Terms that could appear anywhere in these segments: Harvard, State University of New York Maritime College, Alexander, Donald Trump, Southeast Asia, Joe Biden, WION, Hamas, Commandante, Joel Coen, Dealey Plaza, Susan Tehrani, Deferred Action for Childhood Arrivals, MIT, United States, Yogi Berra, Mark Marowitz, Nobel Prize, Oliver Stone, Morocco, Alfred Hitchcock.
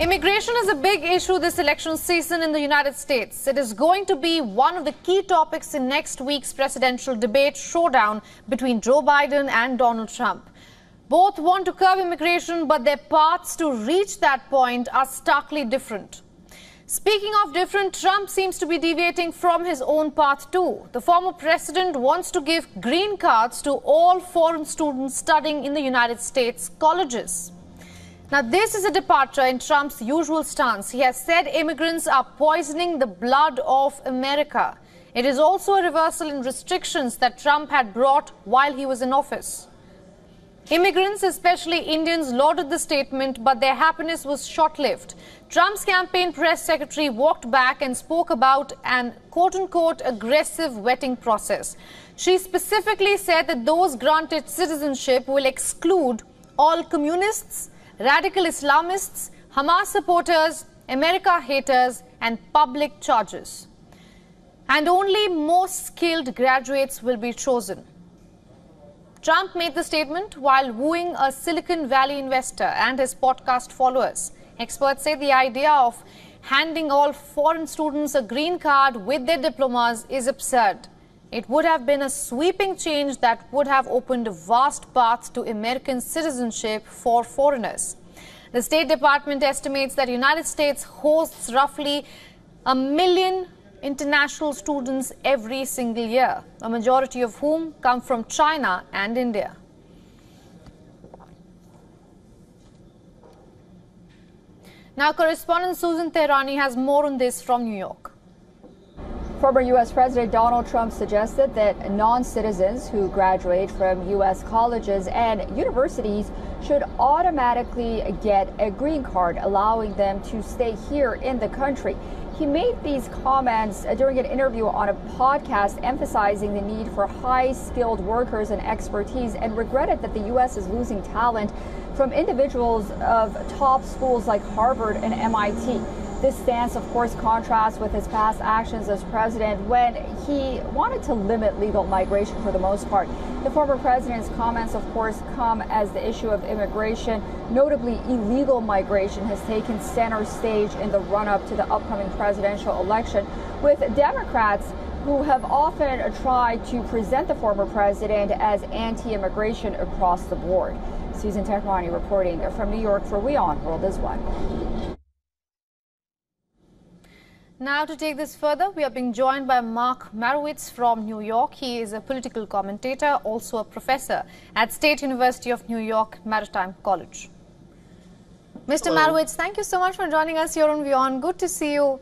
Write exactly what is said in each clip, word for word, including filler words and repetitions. Immigration is a big issue this election season in the United States. It is going to be one of the key topics in next week's presidential debate showdown between Joe Biden and Donald Trump. Both want to curb immigration, but their paths to reach that point are starkly different. Speaking of different, Trump seems to be deviating from his own path too. The former president wants to give green cards to all foreign students studying in the United States colleges. Now, this is a departure in Trump's usual stance. He has said immigrants are poisoning the blood of America. It is also a reversal in restrictions that Trump had brought while he was in office. Immigrants, especially Indians, lauded the statement, but their happiness was short-lived. Trump's campaign press secretary walked back and spoke about an quote-unquote aggressive vetting process. She specifically said that those granted citizenship will exclude all communists, radical Islamists, Hamas supporters, America haters, and public charges. And only most skilled graduates will be chosen. Trump made the statement while wooing a Silicon Valley investor and his podcast followers. Experts say the idea of handing all foreign students a green card with their diplomas is absurd. It would have been a sweeping change that would have opened a vast path to American citizenship for foreigners. The State Department estimates that the United States hosts roughly a million international students every single year, a majority of whom come from China and India. Now, correspondent Susan Tehrani has more on this from New York. Former U S President Donald Trump suggested that non-citizens who graduate from U S colleges and universities should automatically get a green card, allowing them to stay here in the country. He made these comments during an interview on a podcast emphasizing the need for high-skilled workers and expertise, and regretted that the U S is losing talent from individuals of top schools like Harvard and M I T. This stance, of course, contrasts with his past actions as president when he wanted to limit legal migration for the most part. The former president's comments, of course, come as the issue of immigration, notably illegal migration, has taken center stage in the run-up to the upcoming presidential election, with Democrats who have often tried to present the former president as anti-immigration across the board. Susan Tehrani reporting from New York for WION World is One. Now, to take this further, we are being joined by Mark Marowitz from New York. He is a political commentator, also a professor at State University of New York Maritime College. Mister Hello. Marowitz, thank you so much for joining us here on WION. Good to see you.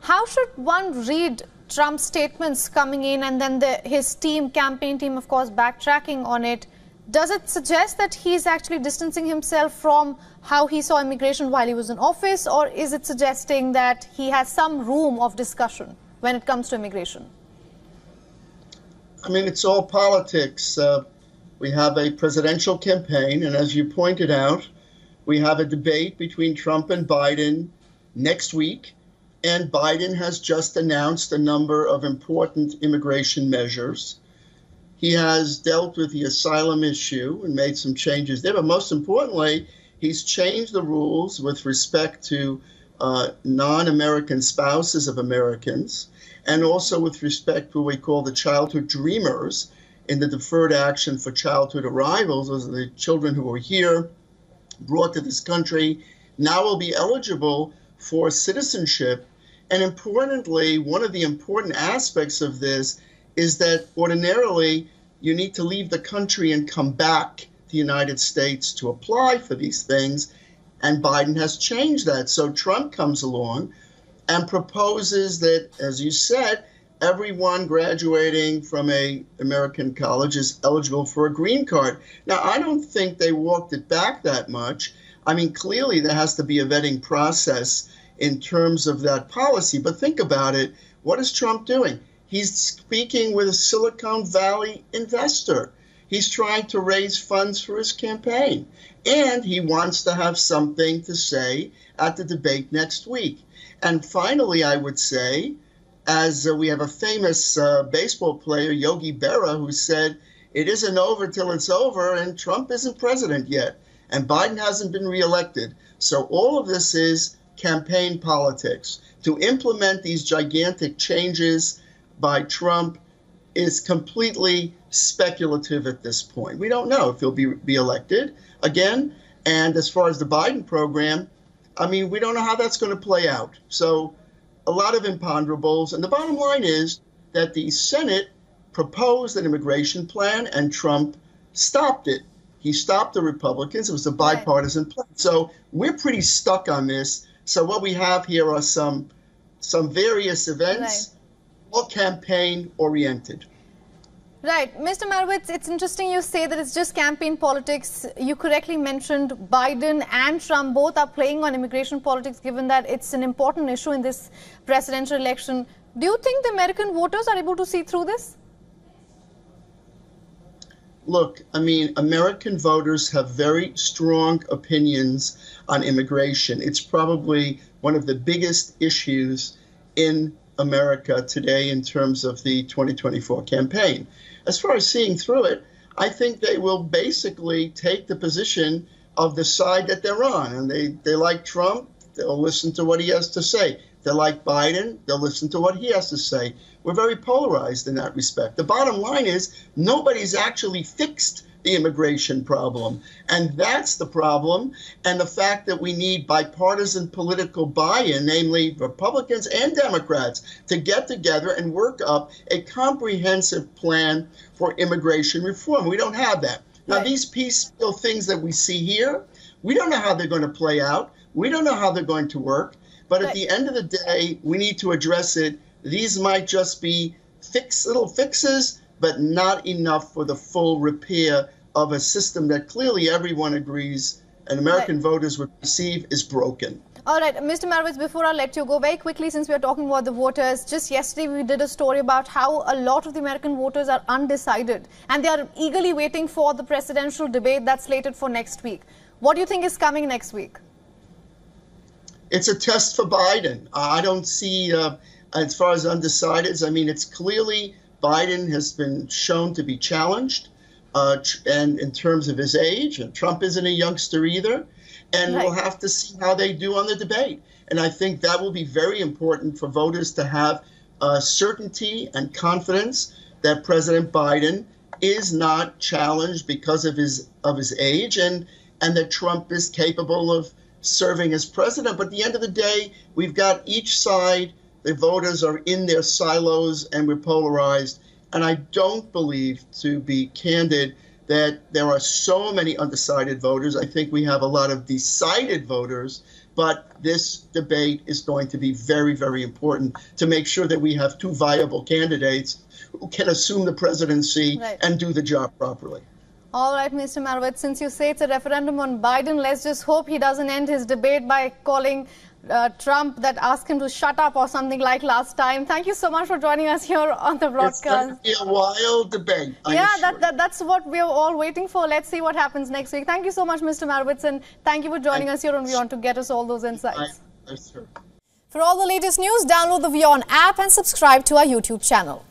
How should one read Trump's statements coming in and then the, his team, campaign team, of course, backtracking on it? Does it suggest that he's actually distancing himself from how he saw immigration while he was in office, or is it suggesting that he has some room of discussion when it comes to immigration? I mean, it's all politics. Uh, we have a presidential campaign, and as you pointed out, we have a debate between Trump and Biden next week, and Biden has just announced a number of important immigration measures. He has dealt with the asylum issue and made some changes there. But most importantly, he's changed the rules with respect to uh, non-American spouses of Americans, and also with respect to what we call the childhood dreamers in the Deferred Action for Childhood Arrivals. Those are the children who were here, brought to this country, now will be eligible for citizenship. And importantly, one of the important aspects of this is that ordinarily you need to leave the country and come back to the United States to apply for these things, and Biden has changed that. So Trump comes along and proposes that, as you said, everyone graduating from an American college is eligible for a green card. Now, I don't think they walked it back that much. I mean, clearly there has to be a vetting process in terms of that policy, but think about it. What is Trump doing? He's speaking with a Silicon Valley investor. He's trying to raise funds for his campaign. And he wants to have something to say at the debate next week. And finally, I would say, as uh, we have a famous uh, baseball player, Yogi Berra, who said, it isn't over till it's over, and Trump isn't president yet. and Biden hasn't been reelected. So all of this is campaign politics. To implement these gigantic changes by Trump is completely speculative at this point. We don't know if he'll be, be elected again. And as far as the Biden program, I mean, we don't know how that's going to play out. So a lot of imponderables. And the bottom line is that the Senate proposed an immigration plan and Trump stopped it. He stopped the Republicans. It was a bipartisan plan. So we're pretty stuck on this. So what we have here are some some various events, right, all campaign oriented. Right. Mister Marowitz, it's interesting you say that it's just campaign politics. You correctly mentioned Biden and Trump both are playing on immigration politics, given that it's an important issue in this presidential election. Do you think the American voters are able to see through this? Look, I mean, American voters have very strong opinions on immigration. It's probably one of the biggest issues in America today in terms of the twenty twenty-four campaign. As far as seeing through it, I think they will basically take the position of the side that they're on. And they, they like Trump, they'll listen to what he has to say. They like Biden, they'll listen to what he has to say. We're very polarized in that respect. The bottom line is nobody's actually fixed the immigration problem. And that's the problem. And the fact that we need bipartisan political buy-in, namely Republicans and Democrats, to get together and work up a comprehensive plan for immigration reform. We don't have that. Now, right, these piecemeal things that we see here, we don't know how they're going to play out. We don't know how they're going to work. But right, at the end of the day, we need to address it. These might just be fix, little fixes, but not enough for the full repair of a system that clearly everyone agrees and American right, voters would perceive is broken. All right, Mister Marowitz, before I let you go, very quickly, since we are talking about the voters, just yesterday we did a story about how a lot of the American voters are undecided and they are eagerly waiting for the presidential debate that's slated for next week. What do you think is coming next week? It's a test for Biden. I don't see, uh, as far as undecideds, I mean, it's clearly Biden has been shown to be challenged uh, and in terms of his age, and Trump isn't a youngster either, and right, we'll have to see how they do on the debate. And I think that will be very important for voters to have uh, certainty and confidence that President Biden is not challenged because of his of his age and, and that Trump is capable of serving as president. But at the end of the day, we've got each side. The voters are in their silos and we're polarized. And I don't believe, to be candid, that there are so many undecided voters. I think we have a lot of decided voters, but this debate is going to be very, very important to make sure that we have two viable candidates who can assume the presidency right, and do the job properly. All right, Mister Marowitz, since you say it's a referendum on Biden, let's just hope he doesn't end his debate by calling Uh, Trump that asked him to shut up or something like last time. Thank you so much for joining us here on the broadcast. It's going to be a wild debate. Yeah, that, that, that's what we're all waiting for. Let's see what happens next week. Thank you so much, Mister Marowitz, and thank you for joining us here on WION to get us all those insights. For all the latest news, download the WION app and subscribe to our YouTube channel.